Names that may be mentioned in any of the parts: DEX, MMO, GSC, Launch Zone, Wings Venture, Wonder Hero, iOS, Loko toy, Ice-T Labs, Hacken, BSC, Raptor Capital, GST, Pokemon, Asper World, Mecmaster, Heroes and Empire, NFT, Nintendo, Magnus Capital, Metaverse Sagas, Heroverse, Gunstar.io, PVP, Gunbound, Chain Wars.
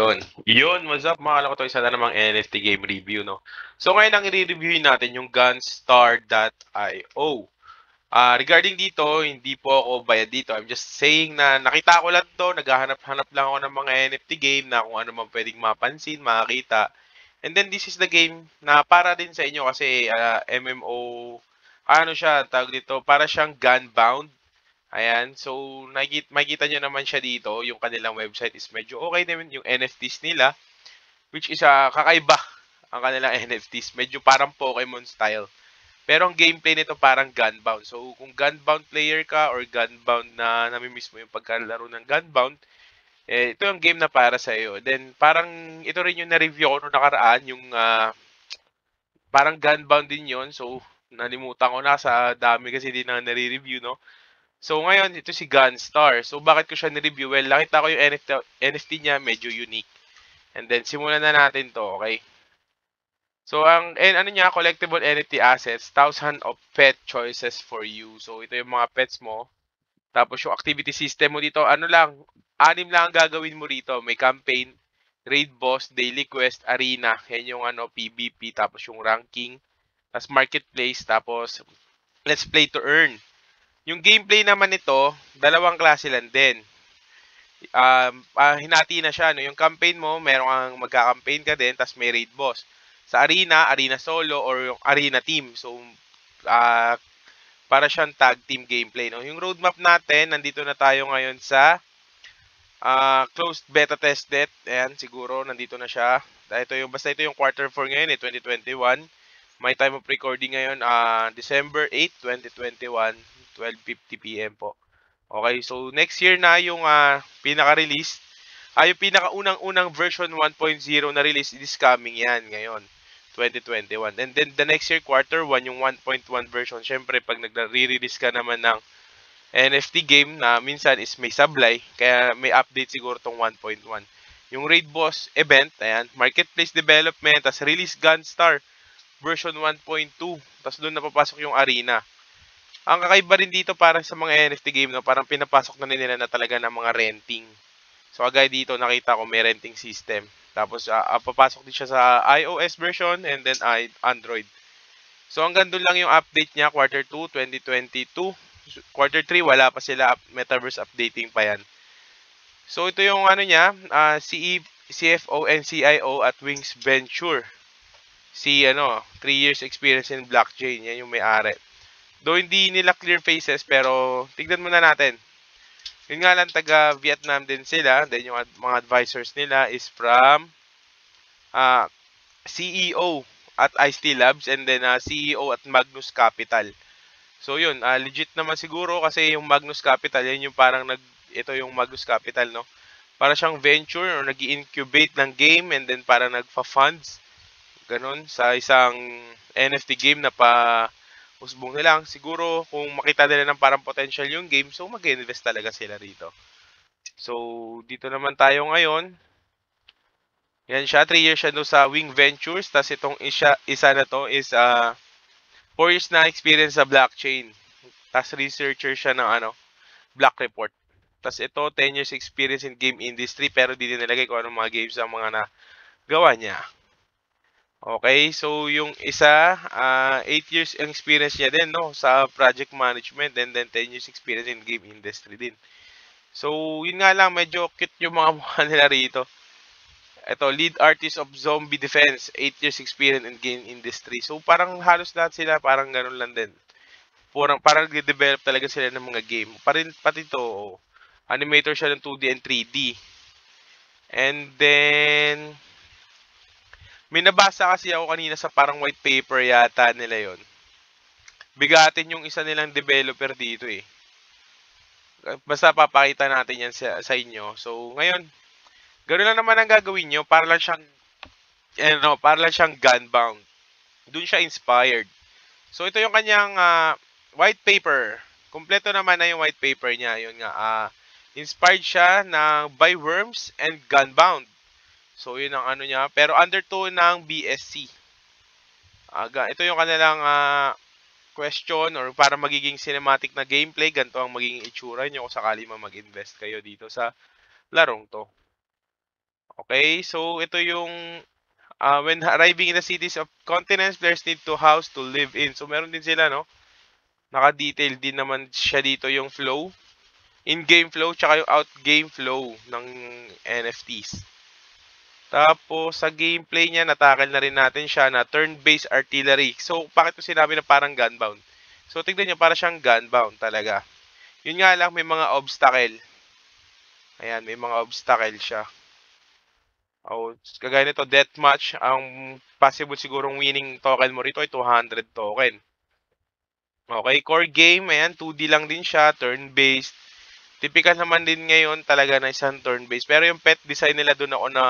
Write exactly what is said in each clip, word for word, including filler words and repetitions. Yun. Yun, what's up mga kalako? Isa na namang N F T game review, no? So ngayon ang i-reviewin natin yung Gunstar dot i o. Uh, regarding dito, hindi po ako bayad dito. I'm just saying na nakita ko lang to, naghahanap-hanap lang ako ng mga N F T game na kung ano man pwedeng mapansin, makakita. And then this is the game na para din sa inyo kasi uh, M M O, ano siya, tawag dito, para siyang Gunbound. Ayan, so nakikita, makikita nyo naman siya dito, yung kanilang website is medyo okay naman yung N F Ts nila, which is uh, kakaiba ang kanilang N F Ts, medyo parang Pokemon style. Pero ang gameplay nito parang Gunbound. So kung Gunbound player ka or Gunbound na namimiss mo yung pagkalaro ng Gunbound, eh, ito yung game na para sa iyo. Then parang ito rin yung na-review ko noong nakaraan, yung uh, parang Gunbound din yon. So nalimutan ko na sa dami kasi hindi na nare-review, no? So ngayon, ito si Gunstar. So bakit ko siya ni-review? Well, nakita ko yung N F T, N F T niya, medyo unique. And then simulan na natin 'to, okay? So ang and, ano niya, collectible N F T assets, thousand of pet choices for you. So ito yung mga pets mo. Tapos yung activity system mo dito, ano lang, anim lang ang gagawin mo rito. May campaign, raid boss, daily quest, arena. Yan yung ano, P V P, tapos yung ranking, tapos marketplace, tapos let's play to earn. Yung gameplay naman nito, dalawang klase lang din. Um, ah, hinati na siya. No? Yung campaign mo, meron kang magka-campaign ka din, tapos may raid boss. Sa arena, arena solo or yung arena team. So, uh, para siyang tag team gameplay. No? Yung roadmap natin, nandito na tayo ngayon sa uh, closed beta test date. Ayan, siguro, nandito na siya. Ito yung, basta ito yung quarter four ngayon, eh, twenty twenty-one. May time of recording ngayon, uh, December eighth, twenty twenty-one. twelve fifty p m po. Okay, so next year na yung uh, pinaka-release. Ay, yung pinaka-unang-unang version one point zero na release is coming yan ngayon, twenty twenty-one. And then the next year, quarter one, yung one point one version. Siyempre, pag nagre-release ka naman ng N F T game na minsan is may sablay, kaya may update siguro tong one point one. Yung Raid Boss event, ayan, Marketplace Development, tas Release Gunstar, version one point two, tas doon napapasok yung Arena. Ang kakaiba rin dito parang sa mga N F T game, no? Parang pinapasok na nila na talaga ng mga renting. So, agay dito, nakita ko may renting system. Tapos, uh, papasok din siya sa iOS version and then uh, Android. So, hanggang doon lang yung update niya, quarter two, twenty twenty-two. Quarter three, wala pa sila, up, Metaverse updating pa yan. So, ito yung ano niya, uh, C E, C F O and C I O at Wings Venture. Si, ano, three years experience in blockchain. Yan yung may-ari. Though hindi nila clear faces, pero tignan muna natin. Yun nga lang, taga Vietnam din sila. Then yung ad mga advisors nila is from uh, C E O at Ice-T Labs and then uh, C E O at Magnus Capital. So yun, uh, legit naman siguro kasi yung Magnus Capital, yun yung parang nag, ito yung Magnus Capital, no? Para siyang venture or nag-incubate ng game and then para nagpa-funds. Ganun, sa isang N F T game na pa... Usbong nilang, siguro kung makita nila ng parang potential yung game, so mag-invest talaga sila rito. So, dito naman tayo ngayon. Yan siya, three years siya doon sa Wing Ventures. Tapos itong isa, isa na to is uh, four years na experience sa blockchain. Tapos researcher siya ng ano, Black Report. Tapos ito, ten years experience in game industry, pero di din nilagay kung anong mga games ang mga na gawa niya. Okay, so yung isa, uh, eight years ang experience niya din, no, sa project management and then ten years experience in game industry din. So, yun nga lang, medyo cute yung mga mukha nila rito. Ito, lead artist of zombie defense, eight years experience in game industry. So, parang halos lahat sila, parang ganun lang din. Parang, parang nag-develop talaga sila ng mga game. Parin, pati to, animator siya ng two D and three D. And then... May nabasa kasi ako kanina sa parang white paper yata nila yon. Bigatin yung isa nilang developer dito eh. Basta papakita natin yan sa, sa inyo. So, ngayon, ganoon lang naman ang gagawin nyo. Para lang siyang, eh, no, para lang siyang Gunbound. Doon siya inspired. So, ito yung kanyang uh, white paper. Kompleto naman na yung white paper niya. Yun nga, uh, inspired siya ng by worms and Gunbound. So, yun ang ano niya. Pero undertone ng B S C. Aga, ito yung kanilang uh, question or para magiging cinematic na gameplay. Ganito ang magiging itsura nyo kung sakali man mag-invest kayo dito sa larong to. Okay, so ito yung uh, when arriving in the cities of continents, players need to house to live in. So meron din sila, no? Naka-detail din naman siya dito yung flow. In-game flow, tsaka yung out-game flow ng N F Ts. Tapos, sa gameplay niya, natakal na rin natin siya na turn-based artillery. So, bakit ko sinabi na parang gunbound? So, tignan nyo, para siyang gunbound talaga. Yun nga lang, may mga obstacle. Ayan, may mga obstacle siya. Oh, kagaya nito, deathmatch. Ang possible sigurong winning token mo rito ay two hundred token. Okay, core game, ayan, two D lang din siya, turn-based. Typical naman din ngayon talaga na isang turn-based. Pero yung pet design nila doon ako na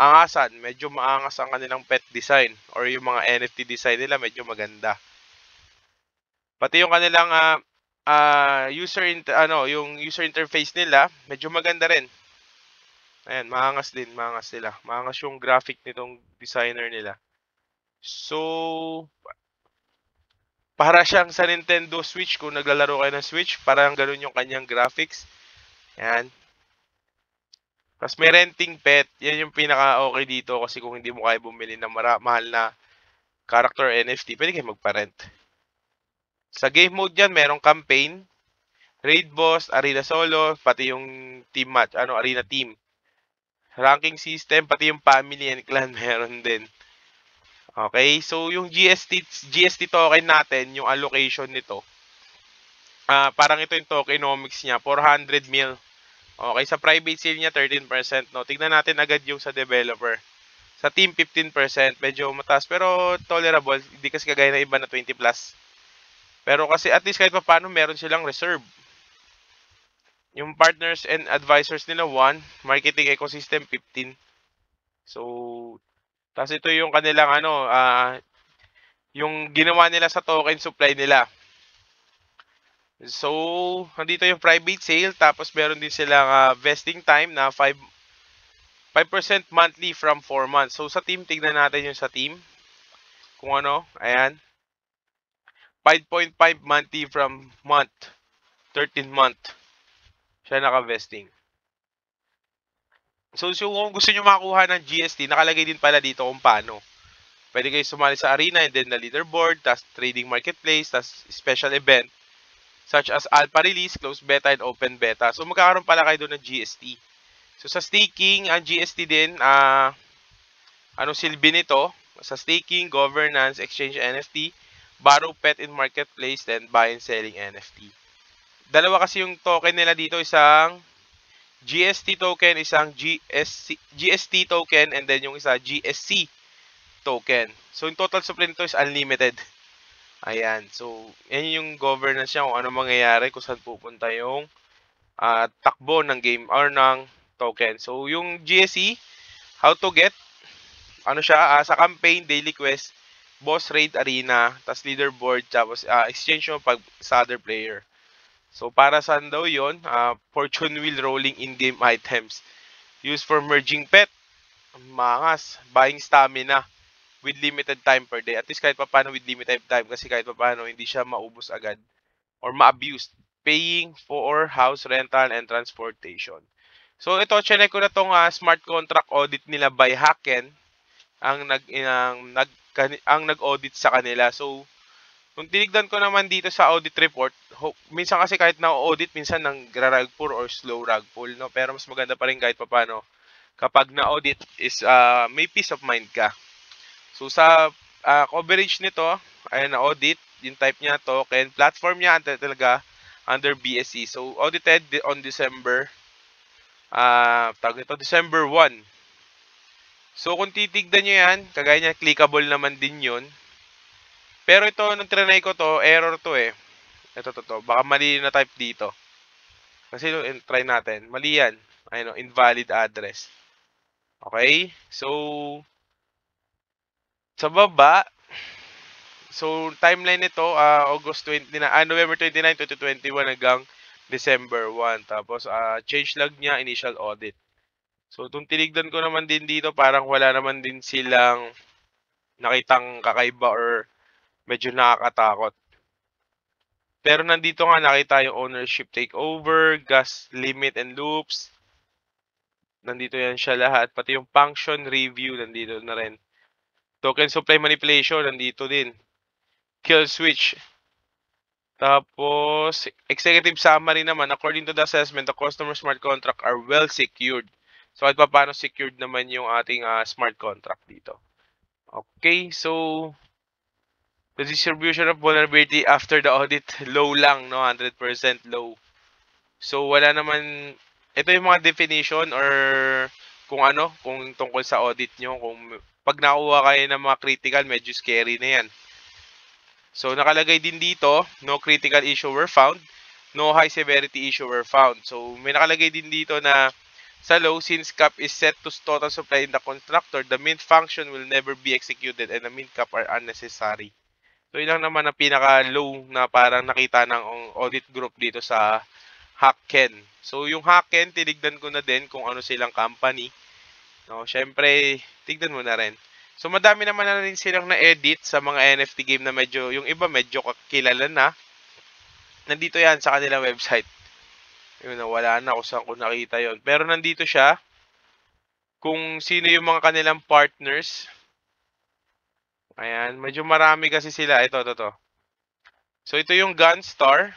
angasan. Medyo maangas ang kanilang pet design. Or yung mga N F T design nila, medyo maganda. Pati yung kanilang uh, uh, user, ano, yung user interface nila, medyo maganda rin. Ayan, maangas din, maangas nila. Maangas yung graphic nitong designer nila. So... para siyang sa Nintendo Switch, kung naglalaro kayo ng Switch, parang ganun yung kanyang graphics. Ayan. Tapos may renting pet. Yan yung pinaka-okay dito kasi kung hindi mo kaya bumili ng mahal na character N F T, pwede kayo magparent. Sa game mode yan, merong campaign, raid boss, arena solo, pati yung team match, ano, arena team. Ranking system, pati yung family and clan meron din. Okay, so yung G S T G S T token natin, yung allocation nito. Ah, uh, parang ito yung tokenomics niya, four hundred mil. Okay, sa private sale niya thirteen percent, no. Tignan natin agad yung sa developer. Sa team fifteen percent, medyo mataas pero tolerable, hindi kasi kagaya ng iba na twenty plus. Pero kasi at least kahit paano meron silang reserve. Yung partners and advisors nila one, marketing ecosystem fifteen. So tapos ito yung kanilang ano, uh, yung ginawa nila sa token supply nila. So, nandito yung private sale. Tapos meron din silang uh, vesting time na five percent monthly from four months. So, sa team, tignan natin yung sa team. Kung ano, ayan. five point five monthly from month. thirteen month. Siya naka-vesting. So, so, kung gusto nyo makakuha ng G S T, nakalagay din pala dito kung paano. Pwede kayo sumali sa arena and then the leaderboard, tas trading marketplace, tas special event, such as alpha release, closed beta, and open beta. So, magkakaroon pala kayo doon ng G S T. So, sa staking, ang G S T din, uh, anong silbi nito? Sa staking, governance, exchange N F T, borrow pet in marketplace, then buy and selling N F T. Dalawa kasi yung token nila dito, isang... G S T token, isang G S C, G S T token, and then yung isa G S C token. So, yung total supply nito is unlimited. Ayan. So, yan yung governance niya, kung ano mangyayari, kung saan pupunta yung uh, takbo ng game or ng token. So, yung G S C, how to get, ano siya, uh, sa campaign, daily quest, boss raid arena, tas leaderboard, tapos uh, exchange mo pag sa other player. So, para saan daw yun? Uh, fortune wheel rolling in-game items. Used for merging pet. Mangas. Buying stamina. With limited time per day. At least kahit papano with limited time. Kasi kahit papano hindi siya maubos agad. Or ma-abused. Paying for house rental and transportation. So, ito. Chinek ko na itong uh, smart contract audit nila by Hacken. Ang nag, ang, nag, ang nag-audit sa kanila. So, kung tinignan ko naman dito sa audit report, minsan kasi kahit na-audit, minsan nang rag pull or slow rag pull, no? Pero mas maganda pa rin kahit papano kapag na-audit is uh, may peace of mind ka. So sa uh, coverage nito, ayan na-audit, yung type niya, token, platform niya talaga under B S C. So audited on December, uh, tawag ito, December first. So kung titignan nyo yan, kagaya niya, clickable naman din yun. Pero ito, nung trinay ko to, error to eh. Ito, to, to. Baka mali na type dito. Kasi, try natin. Mali yan. Ayun, invalid address. Okay? So, sa baba, so, timeline nito, uh, August twenty-nine, uh, November twenty-ninth, twenty twenty-one hanggang December first. Tapos, uh, change log niya, initial audit. So, itong tinignan ko naman din dito, parang wala naman din silang nakitang kakaiba or medyo nakakatakot. Pero nandito nga nakita yung ownership takeover, gas limit and loops, nandito yan siya lahat. Pati yung function review, nandito na rin. Token supply manipulation, nandito din. Kill switch. Tapos, executive summary naman. According to the assessment, the customer smart contract are well secured. So, at paano secured naman yung ating uh, smart contract dito. Okay, so, the distribution of vulnerability after the audit, low lang, no? one hundred percent low. So, wala naman, ito yung mga definition or kung ano, kung tungkol sa audit nyo. Kung pag nakuha kayo ng mga critical, medyo scary na yan. So, nakalagay din dito, no critical issue were found, no high severity issue were found. So, may nakalagay din dito na sa low, since cap is set to total supply in the contractor, the mint function will never be executed and the mint cap are unnecessary. So, yun lang naman ang pinaka-low na parang nakita ng audit group dito sa Hacken. So, yung Hacken, tinignan ko na din kung ano silang company. No, syempre, tignan mo na rin. So, madami naman na rin silang na-edit sa mga N F T game na medyo, yung iba medyo kakilala na. Nandito yan sa kanilang website. Yun, wala na kung saan ko nakita yun. Pero nandito siya, kung sino yung mga kanilang partners. Ayan, medyo marami kasi sila. Ito, ito, ito. So, ito yung Gunstar.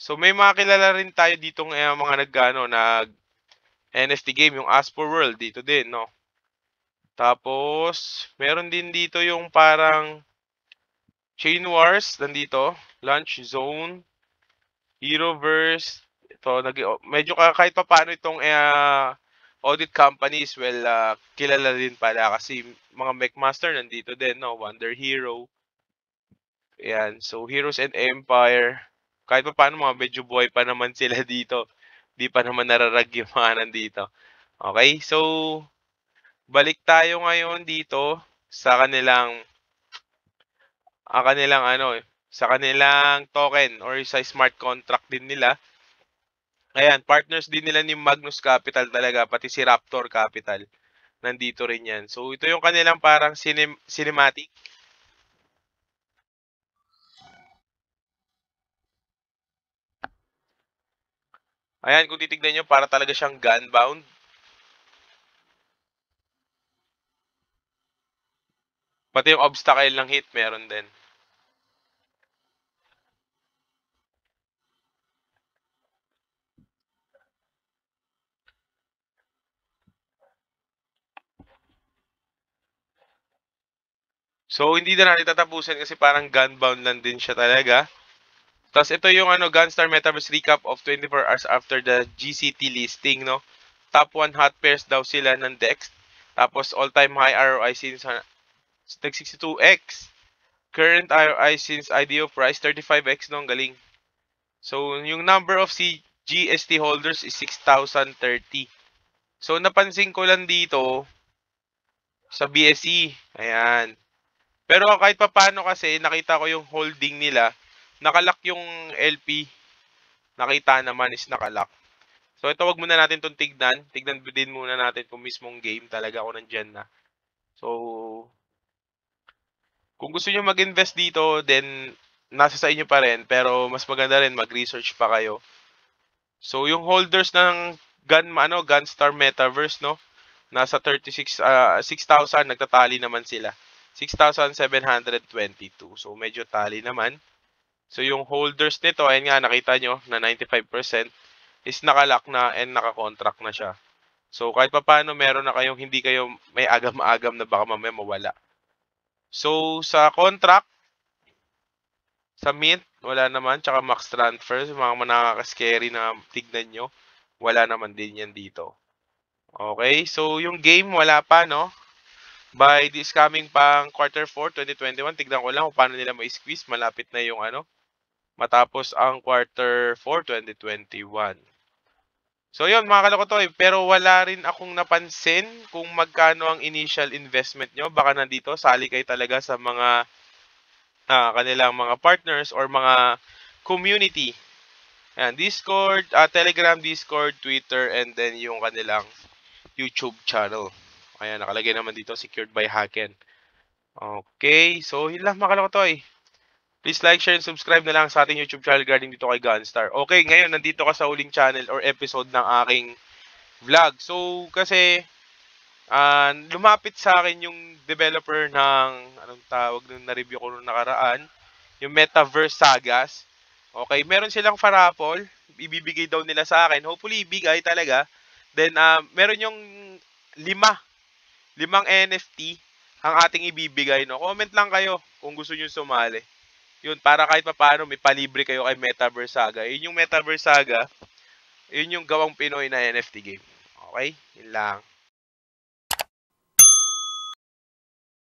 So, may makilala rin tayo ditong eh, mga nag-ano, nag-N F T game. Yung Asper World, dito din, no? Tapos, meron din dito yung parang Chain Wars, nandito. Launch Zone. Heroverse. Ito, medyo kahit pa paano itong eh, audit companies, well, uh, kilala din pala kasi mga Mecmaster nandito din, no? Wonder Hero. Ayan, so Heroes and Empire. Kahit pa paano mga medyo buhay pa naman sila dito. Di pa naman nararag yung mga nandito. Okay, so balik tayo ngayon dito sa kanilang ah, kanilang ano, sa kanilang token or sa smart contract din nila. Ayan, partners din nila ni Magnus Capital talaga, pati si Raptor Capital. Nandito rin yan. So, ito yung kanilang parang cinem cinematic. Ayan, kung titignan nyo, para talaga siyang gunbound. Pati yung obstacle ng hit, meron din. So, hindi na natin tatapusin kasi parang gunbound lang din siya talaga. Tapos, ito yung ano, Gunstar Metaverse Recap of twenty-four hours after the G S T listing, no? Top one hot pairs daw sila ng D E X. Tapos, all-time high R O I since sixty-two X. Current R O I since I D O price, thirty-five X, no? Ang galing. So, yung number of G S T holders is six thousand thirty. So, napansin ko lang dito sa B S C. Ayan. Pero kahit pa paano kasi, nakita ko yung holding nila. Nakalock yung L P. Nakita naman is nakalock. So, ito wag muna natin itong tignan. Tignan din muna natin kung mismong game talaga kung nandyan na. So, kung gusto nyo mag-invest dito, then nasa sa inyo pa rin. Pero mas maganda rin, mag-research pa kayo. So, yung holders ng Gun, ano, Gunstar Metaverse, no? Nasa thirty-six, uh, six thousand, nagtatali naman sila. six thousand seven hundred twenty-two. So, medyo tali naman. So, yung holders nito, ayan nga, nakita nyo na ninety-five percent is nakalock na and nakakontract na siya. So, kahit pa paano, meron na kayong hindi kayo may agam-agam na baka mamaya mawala. So, sa contract, sa mint, wala naman. Tsaka max transfer, mga nakaka-scary na tignan nyo, wala naman din yan dito. Okay, so yung game, wala pa, no? By this coming pang quarter four twenty twenty-one, tignan ko lang kung paano nila ma-squeeze. Malapit na yung ano, matapos ang quarter four twenty twenty-one. So yun mga kalokotoy, pero wala rin akong napansin kung magkano ang initial investment nyo. Baka nandito, sali kayo talaga sa mga uh, kanilang mga partners or mga community. Ayan, Discord, uh, Telegram, Discord, Twitter, and then yung kanilang YouTube channel. Ayan, nakalagay naman dito, secured by Hacken. Okay, so yun lang mga kalokotoy. Please like, share, and subscribe na lang sa ating YouTube channel regarding dito kay Gunstar. Okay, ngayon, nandito ka sa huling channel or episode ng aking vlog. So, kasi, uh, lumapit sa akin yung developer ng, anong tawag nung na-review ko nung nakaraan, yung Metaverse Sagas. Okay, meron silang farapol, ibibigay daw nila sa akin. Hopefully, ibigay talaga. Then, uh, meron yung lima, limang N F T ang ating ibibigay. No? Comment lang kayo kung gusto nyo sumali. Yun, para kahit paano may palibre kayo kay Metaverse Saga. Yun yung Metaverse Saga, yun yung gawang Pinoy na N F T game. Okay? Yun lang.